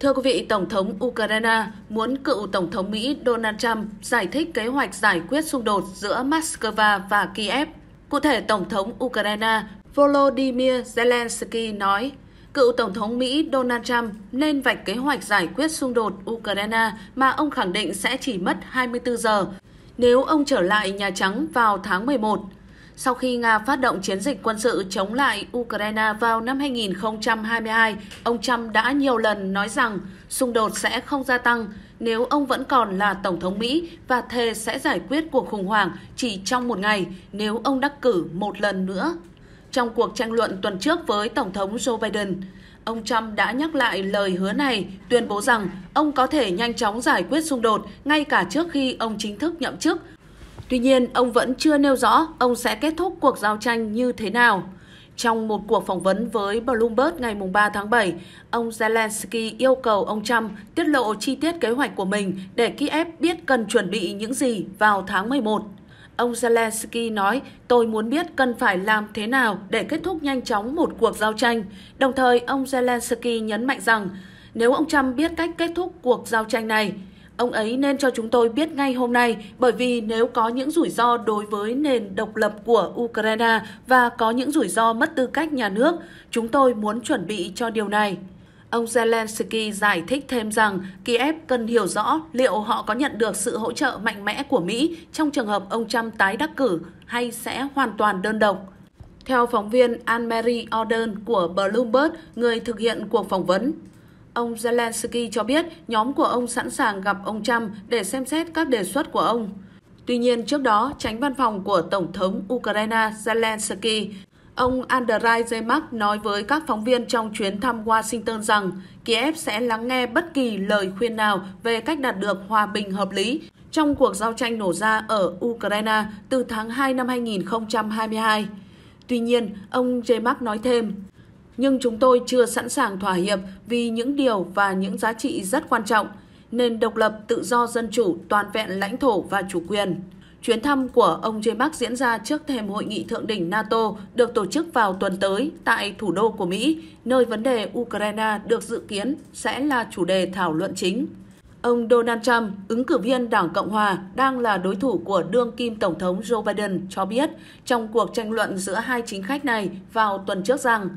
Thưa quý vị, Tổng thống Ukraine muốn cựu Tổng thống Mỹ Donald Trump giải thích kế hoạch giải quyết xung đột giữa Moscow và Kiev. Cụ thể, Tổng thống Ukraine Volodymyr Zelensky nói, cựu Tổng thống Mỹ Donald Trump nên vạch kế hoạch giải quyết xung đột Ukraine mà ông khẳng định sẽ chỉ mất 24 giờ nếu ông trở lại Nhà Trắng vào tháng 11. Sau khi Nga phát động chiến dịch quân sự chống lại Ukraine vào năm 2022, ông Trump đã nhiều lần nói rằng xung đột sẽ không gia tăng nếu ông vẫn còn là Tổng thống Mỹ và thề sẽ giải quyết cuộc khủng hoảng chỉ trong một ngày nếu ông đắc cử một lần nữa. Trong cuộc tranh luận tuần trước với Tổng thống Joe Biden, ông Trump đã nhắc lại lời hứa này, tuyên bố rằng ông có thể nhanh chóng giải quyết xung đột ngay cả trước khi ông chính thức nhậm chức. Tuy nhiên, ông vẫn chưa nêu rõ ông sẽ kết thúc cuộc giao tranh như thế nào. Trong một cuộc phỏng vấn với Bloomberg ngày 3 tháng 7, ông Zelensky yêu cầu ông Trump tiết lộ chi tiết kế hoạch của mình để Kiev biết cần chuẩn bị những gì vào tháng 11. Ông Zelensky nói, tôi muốn biết cần phải làm thế nào để kết thúc nhanh chóng một cuộc giao tranh. Đồng thời, ông Zelensky nhấn mạnh rằng, nếu ông Trump biết cách kết thúc cuộc giao tranh này, ông ấy nên cho chúng tôi biết ngay hôm nay, bởi vì nếu có những rủi ro đối với nền độc lập của Ukraine và có những rủi ro mất tư cách nhà nước, chúng tôi muốn chuẩn bị cho điều này. Ông Zelensky giải thích thêm rằng Kiev cần hiểu rõ liệu họ có nhận được sự hỗ trợ mạnh mẽ của Mỹ trong trường hợp ông Trump tái đắc cử hay sẽ hoàn toàn đơn độc. Theo phóng viên Anne-Marie Orden của Bloomberg, người thực hiện cuộc phỏng vấn, ông Zelensky cho biết nhóm của ông sẵn sàng gặp ông Trump để xem xét các đề xuất của ông. Tuy nhiên, trước đó, Chánh văn phòng của Tổng thống Ukraine Zelensky, ông Andriy Yermak nói với các phóng viên trong chuyến thăm Washington rằng Kiev sẽ lắng nghe bất kỳ lời khuyên nào về cách đạt được hòa bình hợp lý trong cuộc giao tranh nổ ra ở Ukraine từ tháng 2 năm 2022. Tuy nhiên, ông Yermak nói thêm, nhưng chúng tôi chưa sẵn sàng thỏa hiệp vì những điều và những giá trị rất quan trọng, nền độc lập, tự do, dân chủ, toàn vẹn lãnh thổ và chủ quyền. Chuyến thăm của ông Yermak diễn ra trước thềm hội nghị thượng đỉnh NATO được tổ chức vào tuần tới tại thủ đô của Mỹ, nơi vấn đề Ukraine được dự kiến sẽ là chủ đề thảo luận chính. Ông Donald Trump, ứng cử viên Đảng Cộng Hòa, đang là đối thủ của đương kim Tổng thống Joe Biden cho biết trong cuộc tranh luận giữa hai chính khách này vào tuần trước rằng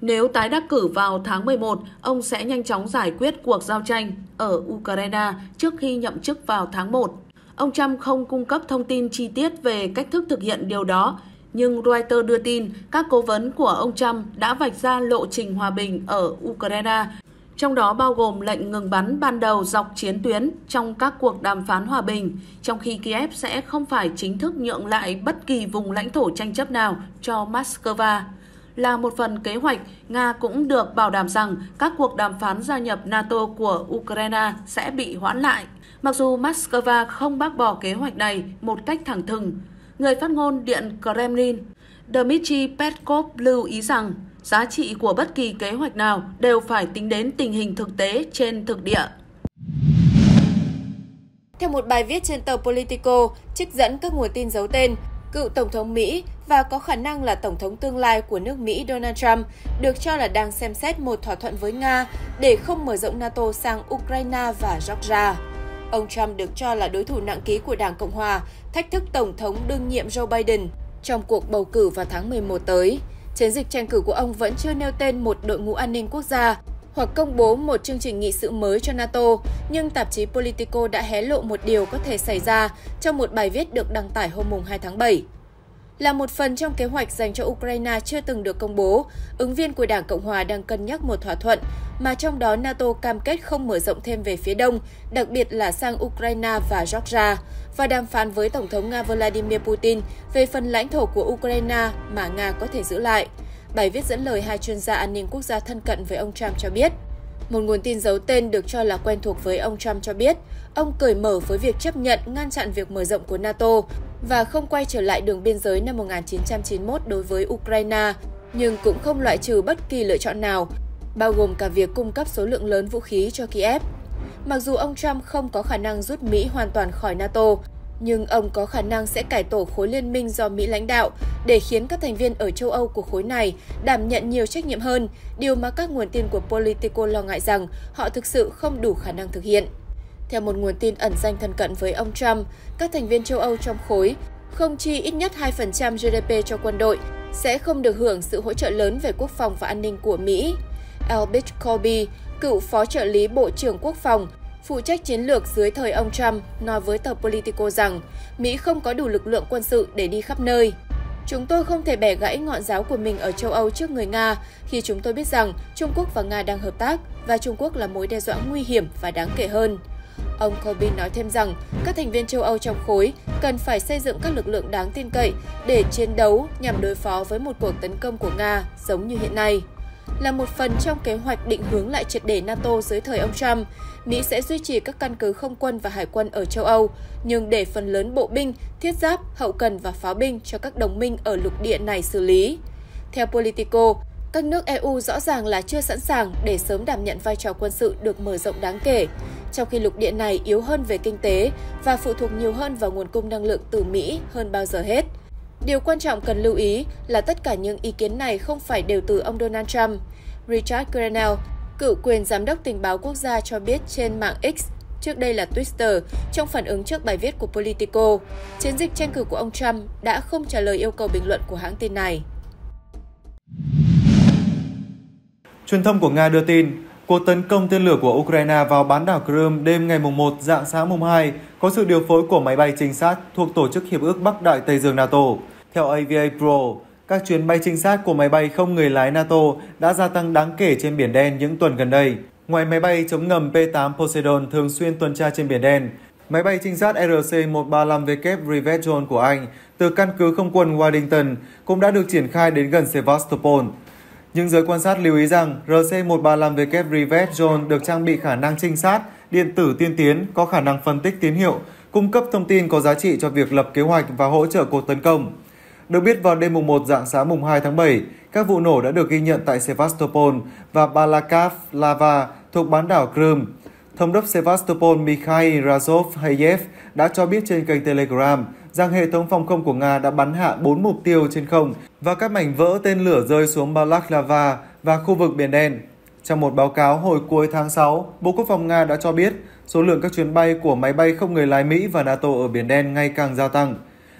nếu tái đắc cử vào tháng 11, ông sẽ nhanh chóng giải quyết cuộc giao tranh ở Ukraine trước khi nhậm chức vào tháng 1. Ông Trump không cung cấp thông tin chi tiết về cách thức thực hiện điều đó, nhưng Reuters đưa tin các cố vấn của ông Trump đã vạch ra lộ trình hòa bình ở Ukraine, trong đó bao gồm lệnh ngừng bắn ban đầu dọc chiến tuyến trong các cuộc đàm phán hòa bình, trong khi Kiev sẽ không phải chính thức nhượng lại bất kỳ vùng lãnh thổ tranh chấp nào cho Moscow. Là một phần kế hoạch, Nga cũng được bảo đảm rằng các cuộc đàm phán gia nhập NATO của Ukraine sẽ bị hoãn lại. Mặc dù Moscow không bác bỏ kế hoạch này một cách thẳng thừng, người phát ngôn Điện Kremlin Dmitry Peskov lưu ý rằng giá trị của bất kỳ kế hoạch nào đều phải tính đến tình hình thực tế trên thực địa. Theo một bài viết trên tờ Politico, trích dẫn các nguồn tin giấu tên, cựu Tổng thống Mỹ và có khả năng là Tổng thống tương lai của nước Mỹ Donald Trump được cho là đang xem xét một thỏa thuận với Nga để không mở rộng NATO sang Ukraine và Georgia. Ông Trump được cho là đối thủ nặng ký của Đảng Cộng Hòa, thách thức Tổng thống đương nhiệm Joe Biden trong cuộc bầu cử vào tháng 11 tới. Chiến dịch tranh cử của ông vẫn chưa nêu tên một đội ngũ an ninh quốc gia hoặc công bố một chương trình nghị sự mới cho NATO, nhưng tạp chí Politico đã hé lộ một điều có thể xảy ra trong một bài viết được đăng tải hôm 2 tháng 7. Là một phần trong kế hoạch dành cho Ukraine chưa từng được công bố, ứng viên của Đảng Cộng Hòa đang cân nhắc một thỏa thuận, mà trong đó NATO cam kết không mở rộng thêm về phía đông, đặc biệt là sang Ukraine và Georgia, và đàm phán với Tổng thống Nga Vladimir Putin về phần lãnh thổ của Ukraine mà Nga có thể giữ lại. Bài viết dẫn lời hai chuyên gia an ninh quốc gia thân cận với ông Trump cho biết. Một nguồn tin giấu tên được cho là quen thuộc với ông Trump cho biết, ông cởi mở với việc chấp nhận ngăn chặn việc mở rộng của NATO và không quay trở lại đường biên giới năm 1991 đối với Ukraine, nhưng cũng không loại trừ bất kỳ lựa chọn nào, bao gồm cả việc cung cấp số lượng lớn vũ khí cho Kiev. Mặc dù ông Trump không có khả năng rút Mỹ hoàn toàn khỏi NATO, nhưng ông có khả năng sẽ cải tổ khối liên minh do Mỹ lãnh đạo để khiến các thành viên ở châu Âu của khối này đảm nhận nhiều trách nhiệm hơn, điều mà các nguồn tin của Politico lo ngại rằng họ thực sự không đủ khả năng thực hiện. Theo một nguồn tin ẩn danh thân cận với ông Trump, các thành viên châu Âu trong khối không chi ít nhất 2% GDP cho quân đội, sẽ không được hưởng sự hỗ trợ lớn về quốc phòng và an ninh của Mỹ. Elbridge Colby, cựu phó trợ lý Bộ trưởng Quốc phòng, phụ trách chiến lược dưới thời ông Trump, nói với tờ Politico rằng Mỹ không có đủ lực lượng quân sự để đi khắp nơi. Chúng tôi không thể bẻ gãy ngọn giáo của mình ở châu Âu trước người Nga khi chúng tôi biết rằng Trung Quốc và Nga đang hợp tác và Trung Quốc là mối đe dọa nguy hiểm và đáng kể hơn. Ông Corbyn nói thêm rằng các thành viên châu Âu trong khối cần phải xây dựng các lực lượng đáng tin cậy để chiến đấu nhằm đối phó với một cuộc tấn công của Nga giống như hiện nay. Là một phần trong kế hoạch định hướng lại triệt để NATO dưới thời ông Trump, Mỹ sẽ duy trì các căn cứ không quân và hải quân ở châu Âu, nhưng để phần lớn bộ binh, thiết giáp, hậu cần và pháo binh cho các đồng minh ở lục địa này xử lý. Theo Politico, các nước EU rõ ràng là chưa sẵn sàng để sớm đảm nhận vai trò quân sự được mở rộng đáng kể, trong khi lục địa này yếu hơn về kinh tế và phụ thuộc nhiều hơn vào nguồn cung năng lượng từ Mỹ hơn bao giờ hết. Điều quan trọng cần lưu ý là tất cả những ý kiến này không phải đều từ ông Donald Trump. Richard Grenell, cựu quyền giám đốc tình báo quốc gia cho biết trên mạng X, trước đây là Twitter, trong phản ứng trước bài viết của Politico, chiến dịch tranh cử của ông Trump đã không trả lời yêu cầu bình luận của hãng tin này. Truyền thông của Nga đưa tin, cuộc tấn công tên lửa của Ukraine vào bán đảo Crimea đêm ngày 1 rạng sáng mùng 2 có sự điều phối của máy bay trinh sát thuộc Tổ chức Hiệp ước Bắc Đại Tây Dương NATO. Theo AVA Pro, các chuyến bay trinh sát của máy bay không người lái NATO đã gia tăng đáng kể trên Biển Đen những tuần gần đây. Ngoài máy bay chống ngầm P-8 Poseidon thường xuyên tuần tra trên Biển Đen, máy bay trinh sát RC-135VK Rivet Joint của Anh từ căn cứ không quân Waddington cũng đã được triển khai đến gần Sevastopol. Nhưng giới quan sát lưu ý rằng RC-135VK Rivet Joint được trang bị khả năng trinh sát điện tử tiên tiến, có khả năng phân tích tín hiệu, cung cấp thông tin có giá trị cho việc lập kế hoạch và hỗ trợ cuộc tấn công. Được biết vào đêm mùng 1 rạng sáng mùng 2 tháng 7, các vụ nổ đã được ghi nhận tại Sevastopol và Balaklava thuộc bán đảo Crimea. Thống đốc Sevastopol Mikhail Razov Hayev đã cho biết trên kênh Telegram rằng hệ thống phòng không của Nga đã bắn hạ 4 mục tiêu trên không và các mảnh vỡ tên lửa rơi xuống Balaklava và khu vực Biển Đen. Trong một báo cáo hồi cuối tháng 6, Bộ Quốc phòng Nga đã cho biết số lượng các chuyến bay của máy bay không người lái Mỹ và NATO ở Biển Đen ngày càng gia tăng.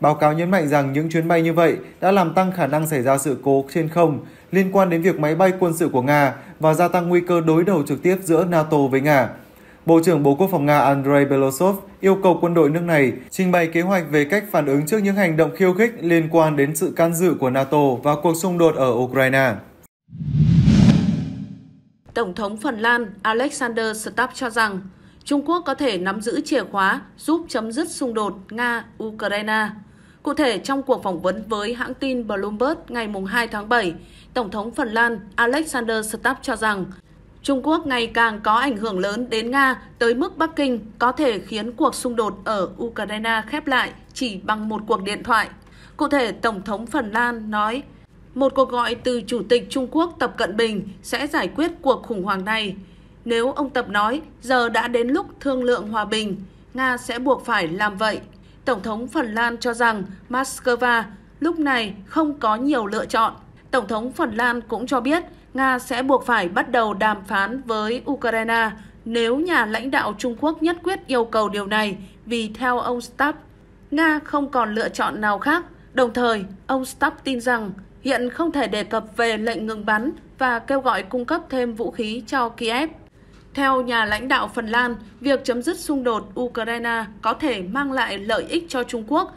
Báo cáo nhấn mạnh rằng những chuyến bay như vậy đã làm tăng khả năng xảy ra sự cố trên không liên quan đến việc máy bay quân sự của Nga và gia tăng nguy cơ đối đầu trực tiếp giữa NATO với Nga. Bộ trưởng Bộ Quốc phòng Nga Andrei Belousov yêu cầu quân đội nước này trình bày kế hoạch về cách phản ứng trước những hành động khiêu khích liên quan đến sự can dự của NATO vào cuộc xung đột ở Ukraine. Tổng thống Phần Lan Alexander Stubb cho rằng Trung Quốc có thể nắm giữ chìa khóa giúp chấm dứt xung đột Nga-Ukraine. Cụ thể, trong cuộc phỏng vấn với hãng tin Bloomberg ngày 2 tháng 7, Tổng thống Phần Lan Alexander Stubb cho rằng Trung Quốc ngày càng có ảnh hưởng lớn đến Nga tới mức Bắc Kinh có thể khiến cuộc xung đột ở Ukraine khép lại chỉ bằng một cuộc điện thoại. Cụ thể, Tổng thống Phần Lan nói, một cuộc gọi từ Chủ tịch Trung Quốc Tập Cận Bình sẽ giải quyết cuộc khủng hoảng này. Nếu ông Tập nói, giờ đã đến lúc thương lượng hòa bình, Nga sẽ buộc phải làm vậy. Tổng thống Phần Lan cho rằng Moscow lúc này không có nhiều lựa chọn. Tổng thống Phần Lan cũng cho biết, Nga sẽ buộc phải bắt đầu đàm phán với Ukraine nếu nhà lãnh đạo Trung Quốc nhất quyết yêu cầu điều này vì theo ông Stubb, Nga không còn lựa chọn nào khác. Đồng thời, ông Stubb tin rằng hiện không thể đề cập về lệnh ngừng bắn và kêu gọi cung cấp thêm vũ khí cho Kiev. Theo nhà lãnh đạo Phần Lan, việc chấm dứt xung đột Ukraine có thể mang lại lợi ích cho Trung Quốc.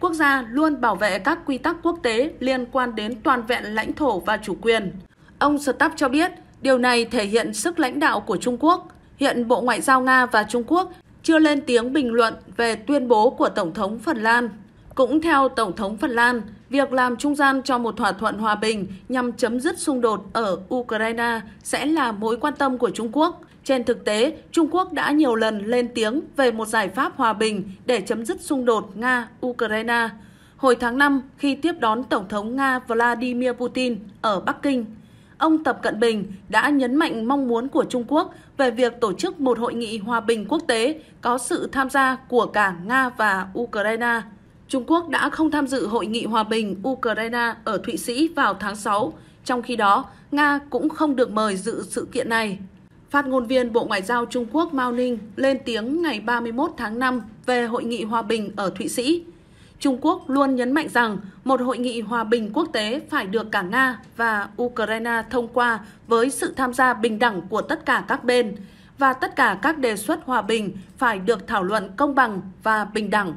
Quốc gia luôn bảo vệ các quy tắc quốc tế liên quan đến toàn vẹn lãnh thổ và chủ quyền. Ông Stubb cho biết, điều này thể hiện sức lãnh đạo của Trung Quốc. Hiện Bộ Ngoại giao Nga và Trung Quốc chưa lên tiếng bình luận về tuyên bố của Tổng thống Phần Lan. Cũng theo Tổng thống Phần Lan, việc làm trung gian cho một thỏa thuận hòa bình nhằm chấm dứt xung đột ở Ukraine sẽ là mối quan tâm của Trung Quốc. Trên thực tế, Trung Quốc đã nhiều lần lên tiếng về một giải pháp hòa bình để chấm dứt xung đột Nga-Ukraine. Hồi tháng 5, khi tiếp đón Tổng thống Nga Vladimir Putin ở Bắc Kinh, ông Tập Cận Bình đã nhấn mạnh mong muốn của Trung Quốc về việc tổ chức một hội nghị hòa bình quốc tế có sự tham gia của cả Nga và Ukraine. Trung Quốc đã không tham dự hội nghị hòa bình Ukraine ở Thụy Sĩ vào tháng 6, trong khi đó Nga cũng không được mời dự sự kiện này. Phát ngôn viên Bộ Ngoại giao Trung Quốc Mao Ning lên tiếng ngày 31 tháng 5 về hội nghị hòa bình ở Thụy Sĩ. Trung Quốc luôn nhấn mạnh rằng một hội nghị hòa bình quốc tế phải được cả Nga và Ukraine thông qua với sự tham gia bình đẳng của tất cả các bên, và tất cả các đề xuất hòa bình phải được thảo luận công bằng và bình đẳng.